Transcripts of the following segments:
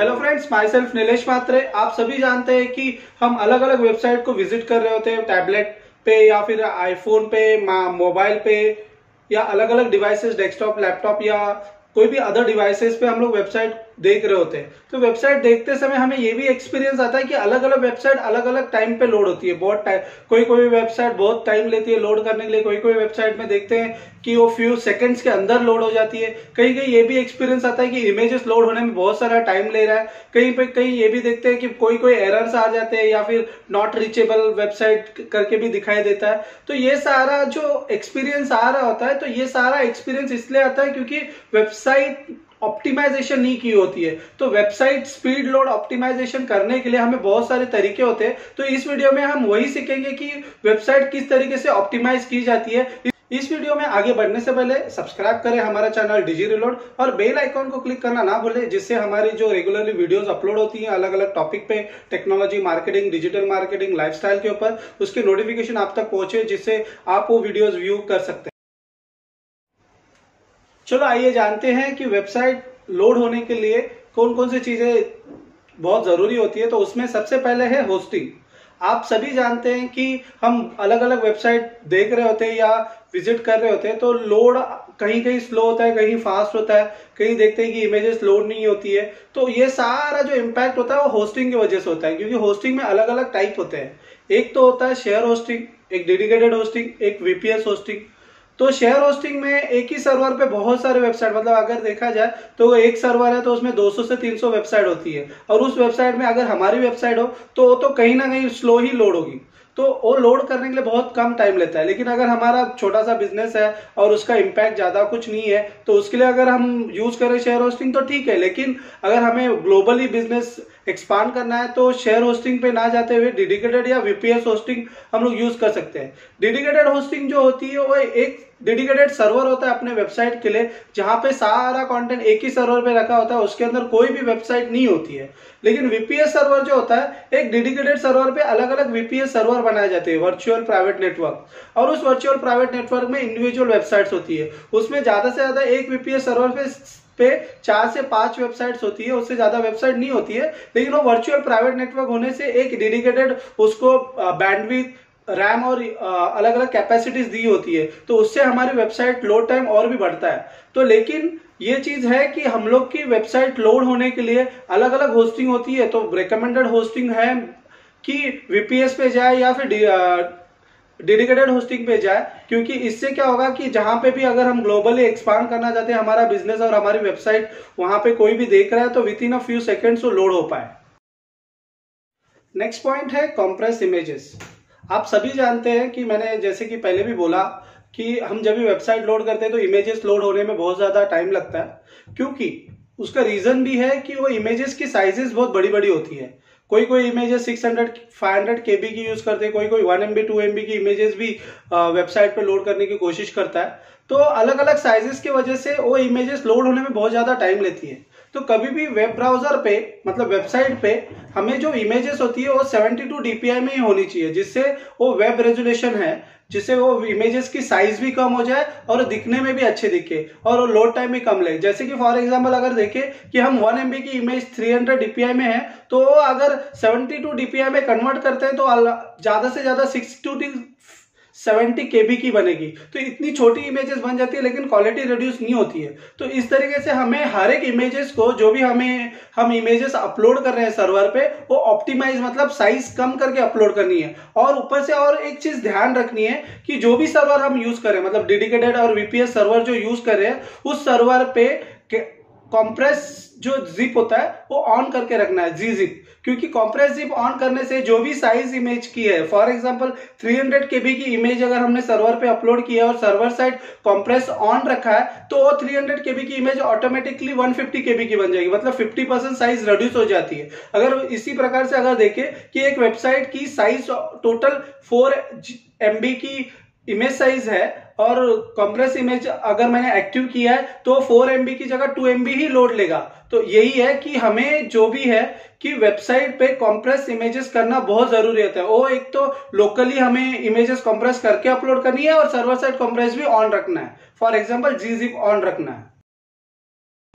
Hello friends, myself Nilesh Matre. आप सभी जानते हैं कि हम अलग अलग वेबसाइट को विजिट कर रहे होते हैं, टैबलेट पे या फिर आईफोन पे, मोबाइल पे या अलग अलग डिवाइसेस, डेस्कटॉप, लैपटॉप या कोई भी अदर डिवाइसेस पे हम लोग वेबसाइट देख रहे होते हैं। तो वेबसाइट देखते समय हमें ये भी एक्सपीरियंस आता है कि अलग अलग वेबसाइट अलग अलग टाइम पे लोड होती है। बहुत टाइम, कोई वेबसाइट बहुत टाइम लेती है लोड करने के लिए, कोई वेबसाइट में देखते हैं कि वो फ्यू सेकंड्स के अंदर लोड हो जाती है। कहीं कहीं ये भी एक्सपीरियंस आता है कि इमेजेस लोड होने में बहुत सारा टाइम ले रहा है। कहीं पे कहीं ये भी देखते हैं कि कोई एरर्स आ जाते हैं या फिर नॉट रीचेबल वेबसाइट करके भी दिखाई देता है। तो ये सारा जो एक्सपीरियंस आ रहा होता है, तो ये सारा एक्सपीरियंस इसलिए आता है क्योंकि वेबसाइट ऑप्टिमाइजेशन नहीं की होती है। तो वेबसाइट स्पीड लोड ऑप्टिमाइजेशन करने के लिए हमें बहुत सारे तरीके होते हैं। तो इस वीडियो में हम वही सीखेंगे कि वेबसाइट किस तरीके से ऑप्टिमाइज की जाती है। इस वीडियो में आगे बढ़ने से पहले सब्सक्राइब करें हमारा चैनल डिजी रिलोड और बेल आइकॉन को क्लिक करना ना भूलें, जिससे हमारी जो रेगुलरली वीडियोस अपलोड होती हैं अलग अलग टॉपिक पे, technology, marketing, digital marketing, lifestyle के ऊपर, उसकी नोटिफिकेशन आप तक पहुंचे, जिससे आप वो वीडियोज व्यू कर सकते हैं। चलो आइए जानते हैं कि वेबसाइट लोड होने के लिए कौन कौन सी चीजें बहुत जरूरी होती है। तो उसमें सबसे पहले है होस्टिंग। आप सभी जानते हैं कि हम अलग अलग वेबसाइट देख रहे होते हैं या विजिट कर रहे होते हैं, तो लोड कहीं कहीं स्लो होता है, कहीं फास्ट होता है, कहीं देखते हैं कि इमेजेस लोड नहीं होती है। तो ये सारा जो इम्पैक्ट होता है वो होस्टिंग की वजह से होता है, क्योंकि होस्टिंग में अलग अलग टाइप होते हैं। एक तो होता है शेयर होस्टिंग, एक डेडिकेटेड होस्टिंग, एक वीपीएस होस्टिंग। तो शेयर होस्टिंग में एक ही सर्वर पे बहुत सारे वेबसाइट, मतलब अगर देखा जाए तो एक सर्वर है तो उसमें 200 से 300 वेबसाइट होती है, और उस वेबसाइट में अगर हमारी वेबसाइट हो तो कहीं ना कहीं स्लो ही लोड होगी, तो वो लोड करने के लिए बहुत कम टाइम लेता है। लेकिन अगर हमारा छोटा सा बिजनेस है और उसका इम्पैक्ट ज़्यादा कुछ नहीं है, तो उसके लिए अगर हम यूज़ करें शेयर होस्टिंग तो ठीक है। लेकिन अगर हमें ग्लोबली बिजनेस एक्सपांड करना है तो शेयर होस्टिंग पे ना जाते हुए डेडिकेटेड या वीपीएस होस्टिंग हम लोग यूज़ कर सकते हैं। डेडिकेटेड होस्टिंग जो होती है वो एक डेडिकेटेड सर्वर होता है अपने वेबसाइट के लिए, जहाँ पे सारा कंटेंट एक ही सर्वर पे रखा होता है, उसके अंदर कोई भी वेबसाइट नहीं होती है। लेकिन वीपीएस सर्वर जो होता है, एक डेडिकेटेड सर्वर पे अलग अलग वीपीएस सर्वर बनाए जाते हैं, वर्चुअल प्राइवेट नेटवर्क, और उस वर्चुअल प्राइवेट नेटवर्क में इंडिविजुअल वेबसाइट्स होती है। उसमें ज़्यादा से ज़्यादा एक वीपीएस सर्वर पे 4 से 5 वेबसाइट्स होती है, उससे ज्यादा वेबसाइट नहीं होती है। लेकिन वो वर्चुअल प्राइवेट नेटवर्क होने से एक डेडिकेटेड उसको बैंडविड्थ, रैम और अलग अलग कैपेसिटीज दी होती है, तो उससे हमारी वेबसाइट लोड टाइम और भी बढ़ता है। तो लेकिन ये चीज है कि हम लोग की वेबसाइट लोड होने के लिए अलग अलग होस्टिंग होती है। तो रिकमेंडेड होस्टिंग है कि वीपीएस पे जाए या फिर डेडिकेटेड होस्टिंग पे जाए, क्योंकि इससे क्या होगा कि जहाँ पे भी अगर हम ग्लोबली एक्सपांड करना चाहते हैं हमारा बिजनेस और हमारी वेबसाइट, वहाँ पे कोई भी देख रहा है तो within a few seconds वो लोड हो पाए। नेक्स्ट पॉइंट है कंप्रेस इमेजेस। आप सभी जानते हैं कि मैंने जैसे कि पहले भी बोला कि हम जब भी वेबसाइट लोड करते हैं तो इमेजेस लोड होने में बहुत ज़्यादा टाइम लगता है, क्योंकि उसका रीज़न भी है कि वो इमेजेस की साइजेस बहुत बड़ी बड़ी होती है। कोई इमेजेस 600-500 KB की यूज़ करते हैं, कोई 1 MB 2 MB की इमेजेस भी वेबसाइट पर लोड करने की कोशिश करता है। तो अलग अलग साइजेस की वजह से वो इमेजेस लोड होने में बहुत ज़्यादा टाइम लेती है। तो कभी भी वेब ब्राउज़र पे, मतलब वेबसाइट पे, हमें जो इमेजेस होती है वो 72 DPI में ही होनी चाहिए, जिससे वो वेब रेजोल्यूशन है, जिससे वो इमेजेस की साइज भी कम हो जाए और दिखने में भी अच्छे दिखे और लोड टाइम भी कम लगे। जैसे कि फॉर एग्जांपल अगर देखें कि हम 1 MB की इमेज 300 DPI में है, तो अगर 72 DPI में कन्वर्ट करते हैं तो ज़्यादा से ज़्यादा 60 to 70 KB की बनेगी। तो इतनी छोटी इमेजेस बन जाती है, लेकिन क्वालिटी रिड्यूस नहीं होती है। तो इस तरीके से हमें हर एक इमेजेस को, जो भी हम इमेजेस अपलोड कर रहे हैं सर्वर पे, वो ऑप्टिमाइज, मतलब साइज कम करके अपलोड करनी है। और ऊपर से और एक चीज ध्यान रखनी है कि जो भी सर्वर हम यूज करें, मतलब डेडिकेटेड और वीपीएस सर्वर जो यूज कर रहे हैं, उस सर्वर पे कंप्रेस जो जिप होता है वो ऑन करके रखना है, जी जिप, क्योंकि कंप्रेस जिप ऑन करने से जो भी साइज इमेज की है, फॉर एग्जांपल 300 KB की इमेज अगर हमने सर्वर पे अपलोड किया है और सर्वर साइड कंप्रेस ऑन रखा है, तो वो 300 KB की इमेज ऑटोमेटिकली 150 KB की बन जाएगी, मतलब 50% साइज रिड्यूस हो जाती है। अगर इसी प्रकार से अगर देखें कि एक वेबसाइट की साइज टोटल 4 MB की इमेज साइज है और कंप्रेस इमेज अगर मैंने एक्टिव किया है तो 4 MB की जगह 2 MB ही लोड लेगा। तो यही है कि हमें जो भी है कि वेबसाइट पे कंप्रेस इमेजेस करना बहुत जरूरी होता है। वो एक तो लोकली हमें इमेजेस कंप्रेस करके अपलोड करनी है और सर्वर साइड कंप्रेस भी ऑन रखना है, for example ji zip on रखना है।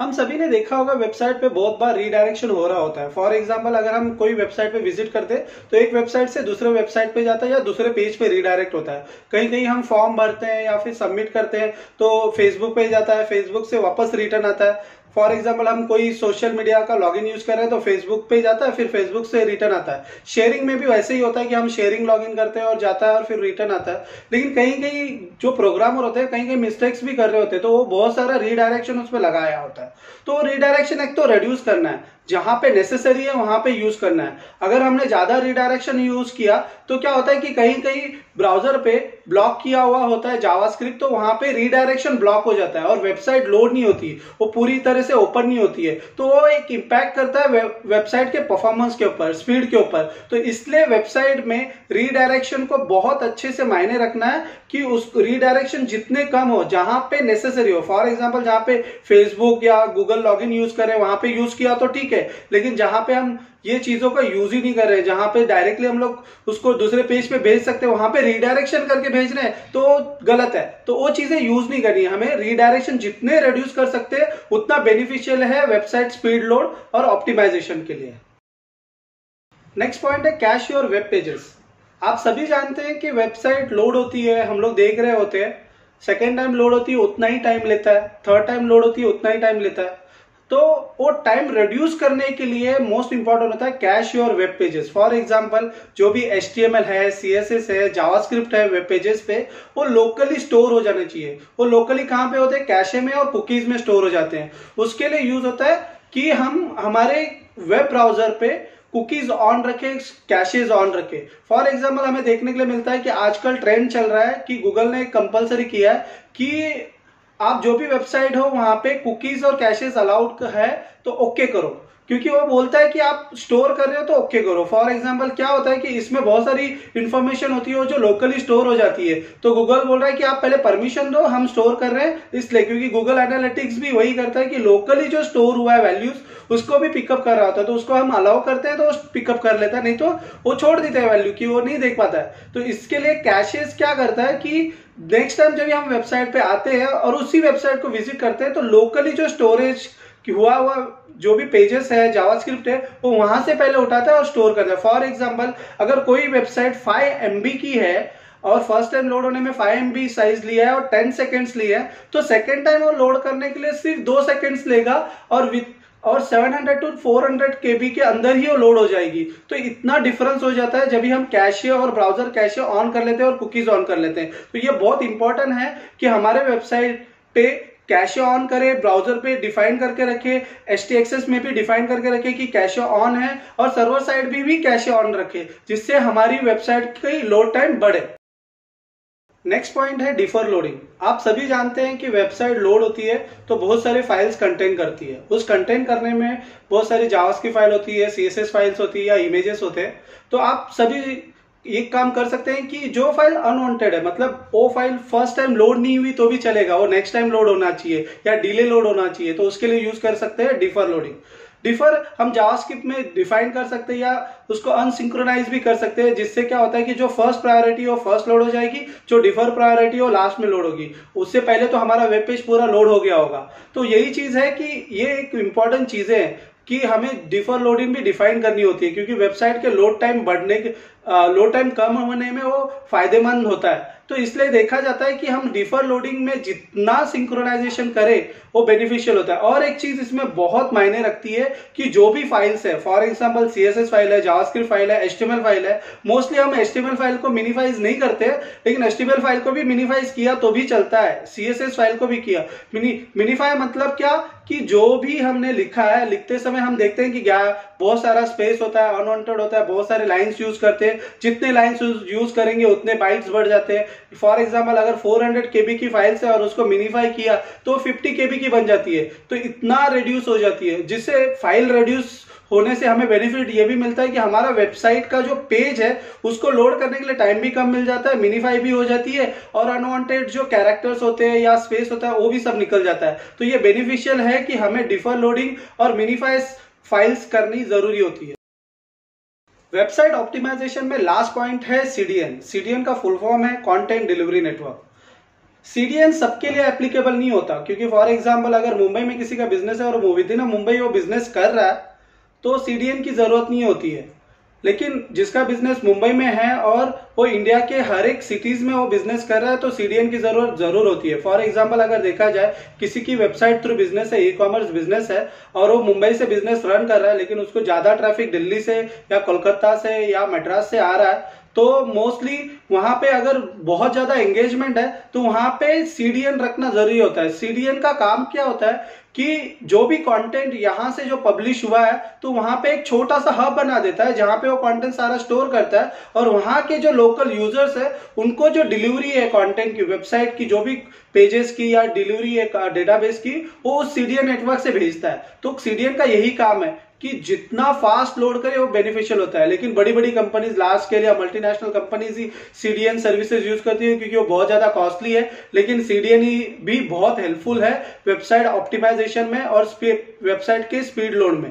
हम सभी ने देखा होगा वेबसाइट पे बहुत बार रीडायरेक्शन हो रहा होता है। फॉर एग्जाम्पल अगर हम कोई वेबसाइट पे विजिट करते तो एक वेबसाइट से दूसरे वेबसाइट पे जाता है या दूसरे पेज पे रीडायरेक्ट होता है। कहीं कहीं हम फॉर्म भरते हैं या फिर सबमिट करते हैं तो फेसबुक पे जाता है, फेसबुक से वापस रिटर्न आता है। फॉर एग्जाम्पल हम कोई सोशल मीडिया का लॉगिन यूज कर रहे हैं तो फेसबुक पे जाता है फिर फेसबुक से रिटर्न आता है। शेयरिंग में भी वैसे ही होता है कि हम शेयरिंग लॉगिन करते हैं और जाता है और फिर रिटर्न आता है। लेकिन कहीं कहीं जो प्रोग्रामर होते हैं कहीं कहीं मिस्टेक्स भी कर रहे होते हैं तो वो बहुत सारा रीडायरेक्शन उसमें लगाया होता है। तो रीडायरेक्शन एक तो रिड्यूस करना है, जहां पे नेसेसरी है वहां पे यूज करना है। अगर हमने ज्यादा रिडायरेक्शन यूज किया तो क्या होता है कि कहीं कहीं ब्राउजर पे ब्लॉक किया हुआ होता है जावास्क्रिप्ट, तो वहां पे रीडायरेक्शन ब्लॉक हो जाता है और वेबसाइट लोड नहीं होती, वो पूरी तरह से ओपन नहीं होती है। तो वो एक इम्पैक्ट करता है वेबसाइट के परफॉर्मेंस के ऊपर, स्पीड के ऊपर। तो इसलिए वेबसाइट में रीडायरेक्शन को बहुत अच्छे से मायने रखना है कि उस रीडायरेक्शन जितने कम हो जहां पे नेसेसरी हो। फॉर एग्जाम्पल जहां पे फेसबुक या गूगल लॉग इन यूज करें वहां पे यूज किया तो ठीक है, लेकिन जहां पे हम ये चीजों का यूज ही नहीं कर रहे, जहां पे डायरेक्टली हम लोग उसको दूसरे पेज पे भेज सकते हैं वहां पे रीडायरेक्शन करके भेज रहे हैं तो गलत है। तो वो चीजें यूज नहीं करनी है हमें। रीडायरेक्शन जितने रिड्यूस कर सकते हैं उतना बेनिफिशियल है वेबसाइट स्पीड लोड और ऑप्टिमाइजेशन के लिए। नेक्स्ट पॉइंट है कैश योर वेब पेजेस। आप सभी जानते हैं कि वेबसाइट लोड होती है, हम लोग देख रहे होते हैं, सेकेंड टाइम लोड होती है उतना ही टाइम लेता है, थर्ड टाइम लोड होती है उतना ही टाइम लेता है। तो वो टाइम रिड्यूस करने के लिए मोस्ट इंपॉर्टेंट होता है cache your web pages. For example जो भी HTML है, CSS है, जावास्क्रिप्ट है वेब पेजेस पे, वो लोकली स्टोर हो जाने चाहिए। वो लोकली कहाँ पे होते हैं? कैशे में और कुकीज में स्टोर हो जाते हैं। उसके लिए यूज होता है कि हम हमारे वेब ब्राउजर पे कुकीज ऑन रखे, कैशेज ऑन रखे। फॉर एग्जाम्पल हमें देखने के लिए मिलता है कि आजकल ट्रेंड चल रहा है कि गूगल ने कंपल्सरी किया है कि आप जो भी वेबसाइट हो वहां पे कुकीज और कैशेज अलाउड है तो ओके करो, क्योंकि वो बोलता है कि आप स्टोर कर रहे हो तो ओके करो। फॉर एग्जांपल क्या होता है कि इसमें बहुत सारी इंफॉर्मेशन होती है जो लोकली स्टोर हो जाती है, तो गूगल बोल रहा है कि आप पहले परमिशन दो, हम स्टोर कर रहे हैं इसलिए, क्योंकि गूगल एनालिटिक्स भी वही करता है कि लोकली जो स्टोर हुआ है वैल्यूज उसको भी पिकअप कर रहा होता है। तो उसको हम अलाउ करते हैं तो पिकअप कर लेता है, नहीं तो वो छोड़ देता है वैल्यू की, वो नहीं देख पाता है। तो इसके लिए कैशेज क्या करता है कि नेक्स्ट टाइम जब हम वेबसाइट पे आते हैं और उसी वेबसाइट को विजिट करते हैं तो लोकली जो स्टोरेज हुआ जो भी पेजेस है, जावास्क्रिप्ट है, वो वहां से पहले उठाता है और स्टोर करता है। फॉर एग्जांपल अगर कोई वेबसाइट 5 MB की है और फर्स्ट टाइम लोड होने में 5 MB साइज लिया है और 10 सेकेंड्स लिए हैं, तो सेकेंड टाइम वो लोड करने के लिए सिर्फ 2 सेकेंड्स लेगा और 700 to 400 KB के अंदर ही वो लोड हो जाएगी। तो इतना डिफरेंस हो जाता है जब भी हम कैशे और ब्राउजर कैशे ऑन कर लेते हैं और कुकीज ऑन कर लेते हैं। तो ये बहुत इंपॉर्टेंट है कि हमारे वेबसाइट पे कैशे ऑन करे, ब्राउजर पे डिफाइन करके रखे, HTXS में भी डिफाइन करके रखे कि कैशे ऑन है, और सर्वर साइड भी कैशे ऑन रखे जिससे हमारी वेबसाइट की लोड टाइम बढ़े। नेक्स्ट पॉइंट है डिफर लोडिंग। आप सभी जानते हैं कि वेबसाइट लोड होती है तो बहुत सारे फाइल्स कंटेन करती है, उस कंटेन करने में बहुत सारी जावास्क्रिप्ट की फाइल होती है, CSS फाइल्स होती है या इमेजेस होते हैं। तो आप सभी एक काम कर सकते हैं कि जो फाइल अनवांटेड है, मतलब वो फाइल फर्स्ट टाइम लोड नहीं हुई तो भी चलेगा, वो नेक्स्ट टाइम लोड होना चाहिए या डिले लोड होना चाहिए, तो उसके लिए यूज कर सकते हैं डिफर लोडिंग। डिफर हम जावास्क्रिप्ट में डिफाइन कर सकते हैं या उसको अनसिंक्रोनाइज भी कर सकते हैं, जिससे क्या होता है कि जो फर्स्ट प्रायोरिटी हो फर्स्ट लोड हो जाएगी, जो डिफर प्रायोरिटी हो लास्ट में लोड होगी, उससे पहले तो हमारा वेब पेज पूरा लोड हो गया होगा। तो यही चीज है कि ये एक इंपॉर्टेंट चीजें हैं कि हमें डिफर लोडिंग भी डिफाइन करनी होती है, क्योंकि वेबसाइट के लोड टाइम कम होने में वो फायदेमंद होता है। तो इसलिए देखा जाता है कि हम डिफर लोडिंग में जितना सिंक्रोनाइजेशन करें वो बेनिफिशियल होता है। और एक चीज इसमें बहुत मायने रखती है कि जो भी फाइल्स है, फॉर एग्जांपल CSS फाइल है, जावास्क्रिप्ट फाइल है, HTML फाइल है, मोस्टली हम HTML फाइल को मिनिमाइज नहीं करते हैं, लेकिन HTML फाइल को भी मिनिमाइज किया तो भी चलता है, CSS फाइल को भी किया। मिनिफाई मतलब क्या कि जो भी हमने लिखा है, लिखते समय हम देखते हैं कि क्या बहुत सारा स्पेस होता है, अनवांटेड होता है, बहुत सारे लाइन्स यूज करते हैं, जितने लाइन्स यूज करेंगे उतने बाइट्स बढ़ जाते हैं। फॉर एग्जाम्पल अगर 400 KB की फाइल्स है और उसको मिनिफाई किया तो 50 KB की बन जाती है, तो इतना रिड्यूस हो जाती है, जिससे फाइल रिड्यूस होने से हमें बेनिफिट ये भी मिलता है कि हमारा वेबसाइट का जो पेज है उसको लोड करने के लिए टाइम भी कम मिल जाता है, मिनिफाई भी हो जाती है और अनवांटेड जो कैरेक्टर्स होते हैं या स्पेस होता है वो भी सब निकल जाता है। तो ये बेनिफिशियल है कि हमें डिफर लोडिंग और मिनिफाई फाइल्स करनी जरूरी होती है। वेबसाइट ऑप्टिमाइजेशन में लास्ट पॉइंट है CDN। CDN का फुल फॉर्म है कंटेंट डिलीवरी नेटवर्क। सीडीएन सबके लिए एप्लीकेबल नहीं होता, क्योंकि फॉर एग्जाम्पल अगर मुंबई में किसी का बिजनेस है और वो विदिन मुंबई वो बिजनेस कर रहा है तो सीडीएन की जरूरत नहीं होती है। लेकिन जिसका बिजनेस मुंबई में है और वो इंडिया के हर एक सिटीज में वो बिजनेस कर रहा है तो सीडीएन की जरूरत जरूर होती है। फॉर एग्जांपल अगर देखा जाए किसी की वेबसाइट थ्रू बिजनेस है, ई कॉमर्स बिजनेस है और वो मुंबई से बिजनेस रन कर रहा है, लेकिन उसको ज्यादा ट्रैफिक दिल्ली से या कोलकाता से या मद्रास से आ रहा है, तो मोस्टली वहां पे अगर बहुत ज्यादा एंगेजमेंट है तो वहां पे सीडीएन रखना जरूरी होता है। सीडीएन का काम क्या होता है कि जो भी कंटेंट यहां से जो पब्लिश हुआ है तो वहां पे एक छोटा सा हब बना देता है जहां पे वो कंटेंट सारा स्टोर करता है और वहां के जो लोकल यूजर्स है उनको जो डिलीवरी है कंटेंट की, वेबसाइट की जो भी पेजेस की या डिलीवरी है डेटाबेस की, वो उस सीडीएन नेटवर्क से भेजता है। तो सीडीएन का यही काम है कि जितना फास्ट लोड करे वो बेनिफिशियल होता है। लेकिन बड़ी बड़ी कंपनीज, लार्ज स्केल या मल्टीनेशनल कंपनीज ही सीडीएन सर्विसेज यूज करती है क्योंकि वो बहुत ज्यादा कॉस्टली है। लेकिन सीडीएन भी बहुत हेल्पफुल है वेबसाइट ऑप्टिमाइजेशन में और वेबसाइट के स्पीड लोड में।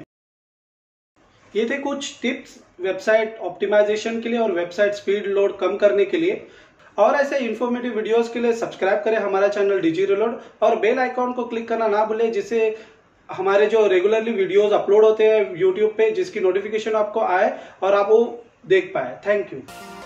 ये थे कुछ टिप्स वेबसाइट ऑप्टिमाइजेशन के लिए और वेबसाइट स्पीड लोड कम करने के लिए। और ऐसे इन्फॉर्मेटिव वीडियोस के लिए सब्सक्राइब करें हमारा चैनल डिजी रिलोड और बेल आइकॉन को क्लिक करना ना भूलें, जिससे हमारे जो रेगुलरली वीडियोस अपलोड होते हैं यूट्यूब पे जिसकी नोटिफिकेशन आपको आए और आप वो देख पाए। Thank you.